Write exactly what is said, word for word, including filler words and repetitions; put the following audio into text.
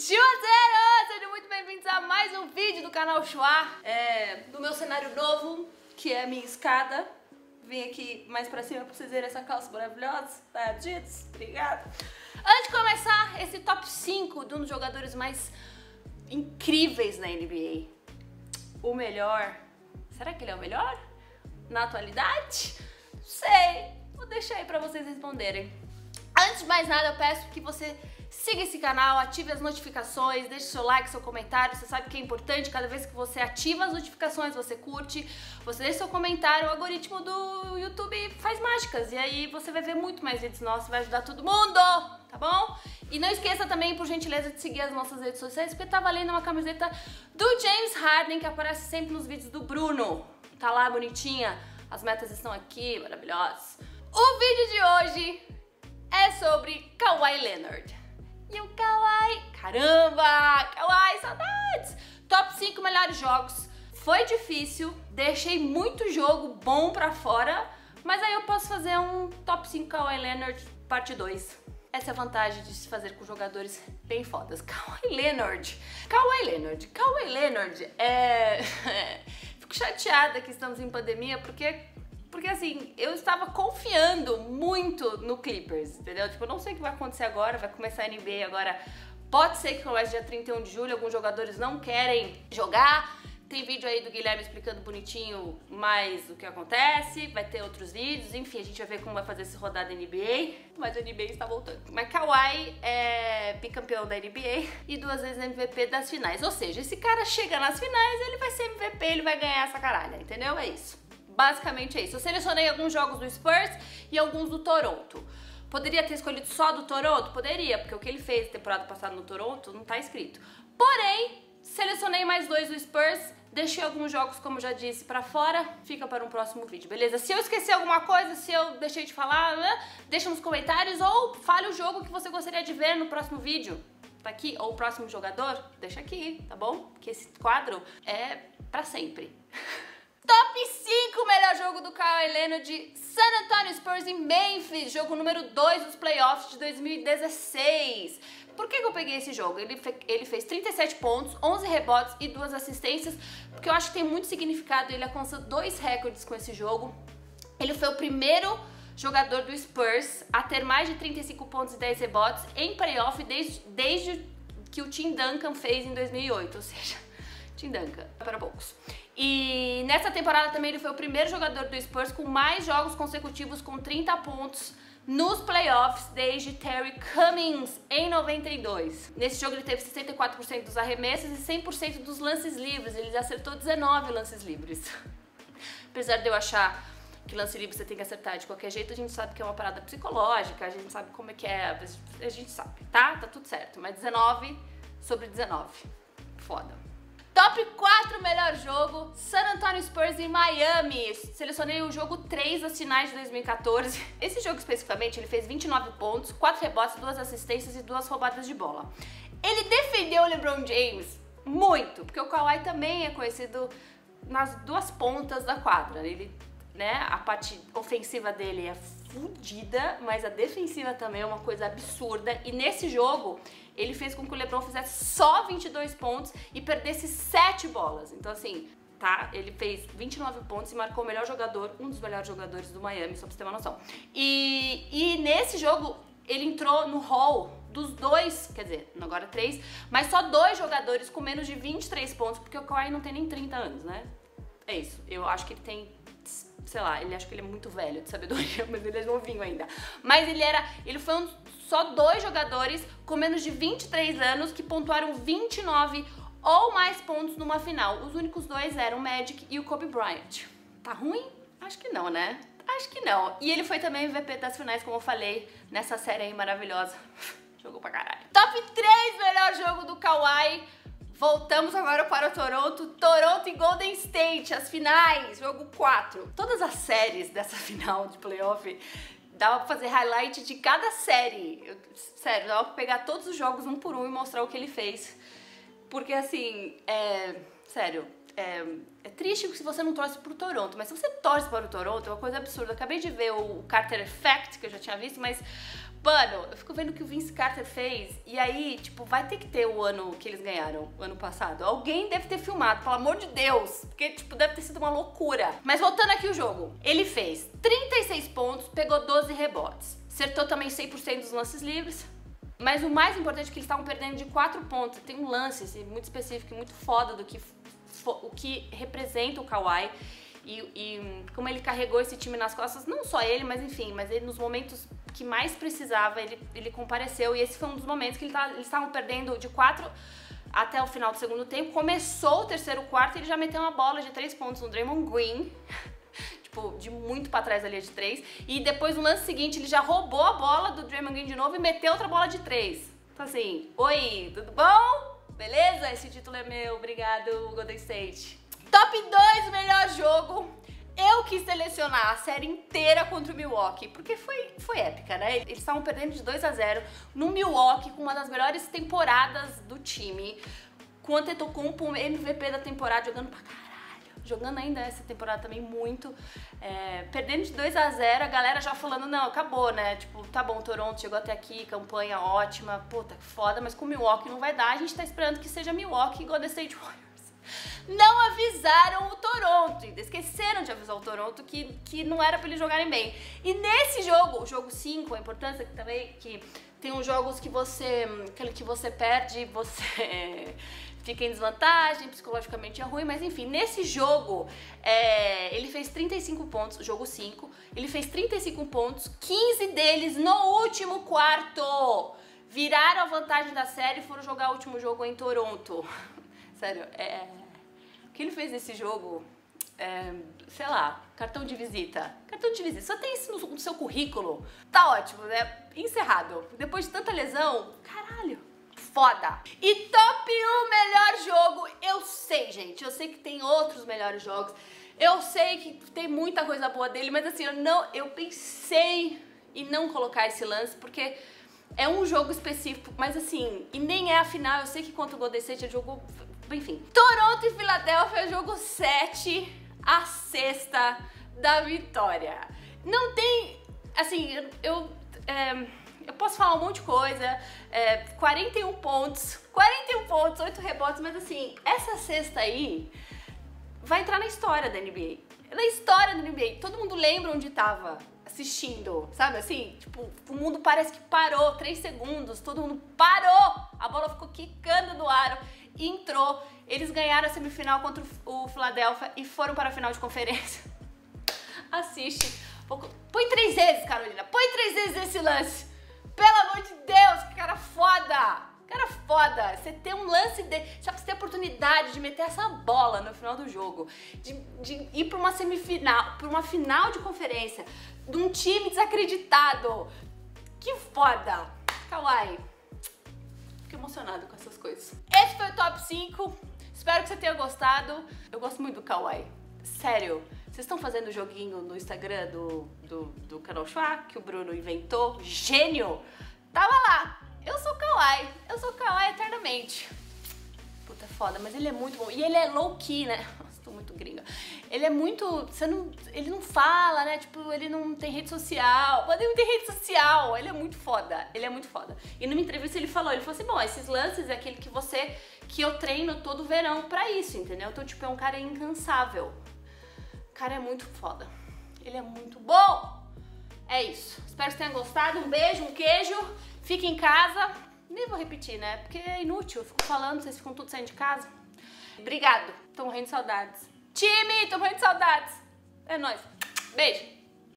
Chua, sejam muito bem-vindos a mais um vídeo do canal Chua, é, do meu cenário novo, que é a minha escada. Vim aqui mais pra cima pra vocês verem essa calça maravilhosa, tá, Ditos? Obrigada. Antes de começar esse top cinco de um dos jogadores mais incríveis na N B A, o melhor, será que ele é o melhor na atualidade? Não sei, vou deixar aí pra vocês responderem. Antes de mais nada, eu peço que você siga esse canal, ative as notificações, deixe seu like, seu comentário, você sabe que é importante, cada vez que você ativa as notificações, você curte, você deixa seu comentário, o algoritmo do YouTube faz mágicas, e aí você vai ver muito mais vídeos nossos, vai ajudar todo mundo, tá bom? E não esqueça também, por gentileza, de seguir as nossas redes sociais, porque tá valendo uma camiseta do James Harden, que aparece sempre nos vídeos do Bruno, tá lá bonitinha, as metas estão aqui, maravilhosas. O vídeo de hoje é sobre Kawhi Leonard. E o Kawhi, caramba, Kawhi, saudades! Top cinco melhores jogos. Foi difícil, deixei muito jogo bom pra fora, mas aí eu posso fazer um top cinco Kawhi Leonard parte dois. Essa é a vantagem de se fazer com jogadores bem fodas. Kawhi Leonard, Kawhi Leonard, Kawhi Leonard, é... Fico chateada que estamos em pandemia, porque... Porque assim, eu estava confiando muito no Clippers, entendeu? Tipo, eu não sei o que vai acontecer agora, vai começar a N B A agora. Pode ser que comece dia trinta e um de julho, alguns jogadores não querem jogar. Tem vídeo aí do Guilherme explicando bonitinho mais o que acontece, vai ter outros vídeos, enfim, a gente vai ver como vai fazer essa rodada N B A. Mas a N B A está voltando. Mas Kawhi é bicampeão da N B A e duas vezes M V P das finais. Ou seja, esse cara chega nas finais, ele vai ser M V P, ele vai ganhar essa caralha, entendeu? É isso. Basicamente é isso. Eu selecionei alguns jogos do Spurs e alguns do Toronto. Poderia ter escolhido só do Toronto? Poderia, porque o que ele fez temporada passada no Toronto não tá escrito. Porém, selecionei mais dois do Spurs, deixei alguns jogos, como já disse, pra fora. Fica para um próximo vídeo, beleza? Se eu esqueci alguma coisa, se eu deixei de falar, né? Deixa nos comentários ou fale o jogo que você gostaria de ver no próximo vídeo. Tá aqui? Ou o próximo jogador? Deixa aqui, tá bom? Porque esse quadro é pra sempre. Top cinco melhor jogo do Kawhi Leonard de San Antonio Spurs em Memphis, jogo número dois dos playoffs de dois mil e dezesseis. Por que que eu peguei esse jogo? Ele, fe ele fez trinta e sete pontos, onze rebotes e duas assistências, porque eu acho que tem muito significado, ele alcançou dois recordes com esse jogo. Ele foi o primeiro jogador do Spurs a ter mais de trinta e cinco pontos e dez rebotes em playoff desde, desde que o Tim Duncan fez em dois mil e oito, ou seja, Tim Duncan, para poucos. E nessa temporada também ele foi o primeiro jogador do Spurs com mais jogos consecutivos com trinta pontos nos playoffs desde Terry Cummings em noventa e dois. Nesse jogo ele teve sessenta e quatro por cento dos arremessos e cem por cento dos lances livres, ele acertou dezenove lances livres. Apesar de eu achar que lance livre você tem que acertar de qualquer jeito, a gente sabe que é uma parada psicológica, a gente sabe como é que é, a gente sabe, tá? Tá tudo certo, mas dezenove sobre dezenove, foda. Top quatro melhor jogo, San Antonio Spurs em Miami. Selecionei o jogo três das finais de dois mil e quatorze. Esse jogo especificamente, ele fez vinte e nove pontos, quatro rebotes, duas assistências e duas roubadas de bola. Ele defendeu o LeBron James muito, porque o Kawhi também é conhecido nas duas pontas da quadra. Ele, né, a parte ofensiva dele é fodida, mas a defensiva também é uma coisa absurda. E nesse jogo, ele fez com que o LeBron fizesse só vinte e dois pontos e perdesse sete bolas. Então assim, tá? Ele fez vinte e nove pontos e marcou o melhor jogador, um dos melhores jogadores do Miami, só pra você ter uma noção. E, e nesse jogo, ele entrou no hall dos dois, quer dizer, agora três, mas só dois jogadores com menos de vinte e três pontos, porque o Kawhi não tem nem trinta anos, né? É isso, eu acho que ele tem... sei lá, ele acho que ele é muito velho de sabedoria, mas ele é novinho ainda. Mas ele era, ele foi um, só dois jogadores com menos de vinte e três anos que pontuaram vinte e nove ou mais pontos numa final. Os únicos dois eram o Magic e o Kobe Bryant. Tá ruim? Acho que não, né? Acho que não. E ele foi também M V P das finais, como eu falei, nessa série aí maravilhosa. Jogou pra caralho. Top três melhor jogo do Kawhi. Voltamos agora para o Toronto, Toronto e Golden State, as finais, jogo quatro. Todas as séries dessa final de playoff, dava pra fazer highlight de cada série. Eu, sério, dava pra pegar todos os jogos um por um e mostrar o que ele fez. Porque assim, é... sério, é, é triste se você não torce pro Toronto, mas se você torce para o Toronto, é uma coisa absurda. Eu acabei de ver o Carter Effect, que eu já tinha visto, mas... mano, eu fico vendo o que o Vince Carter fez. E aí, tipo, vai ter que ter o ano que eles ganharam, o ano passado. Alguém deve ter filmado, pelo amor de Deus. Porque, tipo, deve ter sido uma loucura. Mas voltando aqui o jogo. Ele fez trinta e seis pontos, pegou doze rebotes. Acertou também cem por cento dos lances livres. Mas o mais importante é que eles estavam perdendo de quatro pontos. Tem um lance assim, muito específico e muito foda do que, o que representa o Kawhi. E, e como ele carregou esse time nas costas, não só ele, mas enfim, mas ele nos momentos que mais precisava, ele, ele compareceu. E esse foi um dos momentos que ele tá, eles estavam perdendo de quatro até o final do segundo tempo. Começou o terceiro quarto e ele já meteu uma bola de três pontos no Draymond Green. Tipo, de muito pra trás da linha de três. E depois, no lance seguinte, ele já roubou a bola do Draymond Green de novo e meteu outra bola de três. Então assim, oi, tudo bom? Beleza? Esse título é meu, obrigado, Golden State. Top dois, melhor jogo. Eu quis selecionar a série inteira contra o Milwaukee, porque foi, foi épica, né? Eles estavam perdendo de dois a zero no Milwaukee, com uma das melhores temporadas do time. Com o Antetokounmpo, M V P da temporada, jogando pra caralho. Jogando ainda essa temporada também muito, é, perdendo de dois a zero, a galera já falando, não, acabou, né? Tipo, tá bom, Toronto chegou até aqui, campanha ótima, puta que foda, mas com Milwaukee não vai dar, a gente tá esperando que seja Milwaukee e Golden State Warriors. Não avisaram o Toronto, esqueceram de avisar o Toronto que, que não era pra eles jogarem bem. E nesse jogo, o jogo cinco, a importância que também que tem uns jogos que você, aquele que você perde, você... fica em desvantagem, psicologicamente é ruim, mas enfim, nesse jogo, é, ele fez trinta e cinco pontos, jogo cinco, ele fez trinta e cinco pontos, quinze deles no último quarto, viraram a vantagem da série e foram jogar o último jogo em Toronto. Sério, é, o que ele fez nesse jogo, é, sei lá, cartão de visita, cartão de visita, só tem isso no, no seu currículo, tá ótimo, né? Encerrado, depois de tanta lesão, caralho. Foda. E top um melhor jogo, eu sei, gente, eu sei que tem outros melhores jogos, eu sei que tem muita coisa boa dele, mas assim, eu, não, eu pensei em não colocar esse lance, porque é um jogo específico, mas assim, e nem é a final, eu sei que contra o Golden State é jogo, enfim. Toronto e Filadélfia, jogo sete, a sexta da vitória. Não tem, assim, eu... eu é... Eu posso falar um monte de coisa, é, quarenta e um pontos, oito rebotes, mas assim, essa cesta aí vai entrar na história da N B A. Na história da N B A, todo mundo lembra onde tava assistindo, sabe assim? Tipo, o mundo parece que parou, três segundos, todo mundo parou, a bola ficou quicando no aro e entrou. Eles ganharam a semifinal contra o Philadelphia e foram para a final de conferência. Assiste, põe três vezes, Carolina, põe três vezes esse lance. Pelo amor de Deus, que cara foda! Cara foda! Você ter um lance de... Sabe, você ter a oportunidade de meter essa bola no final do jogo, de, de ir pra uma semifinal, pra uma final de conferência, de um time desacreditado. Que foda! Kawhi. Fico emocionado com essas coisas. Esse foi o top cinco. Espero que você tenha gostado. Eu gosto muito do Kawhi. Sério. Vocês estão fazendo o joguinho no Instagram do, do, do canal Chua, que o Bruno inventou? Gênio! Tava lá! Eu sou Kawhi. Eu sou Kawhi eternamente. Puta foda, mas ele é muito bom. E ele é low-key, né? Nossa, tô muito gringa. Ele é muito... Você não, ele não fala, né? Tipo, ele não tem rede social. Mas ele não tem rede social. Ele é muito foda. Ele é muito foda. E numa entrevista ele falou, ele falou assim, bom, esses lances é aquele que você... Que eu treino todo verão pra isso, entendeu? Então, tipo, é um cara incansável. O cara é muito foda. Ele é muito bom. É isso. Espero que tenham gostado. Um beijo, um queijo. Fique em casa. Nem vou repetir, né? Porque é inútil. Eu fico falando, vocês ficam tudo saindo de casa. Obrigado. Tô morrendo de saudades. Time, tô morrendo de saudades. É nóis. Beijo.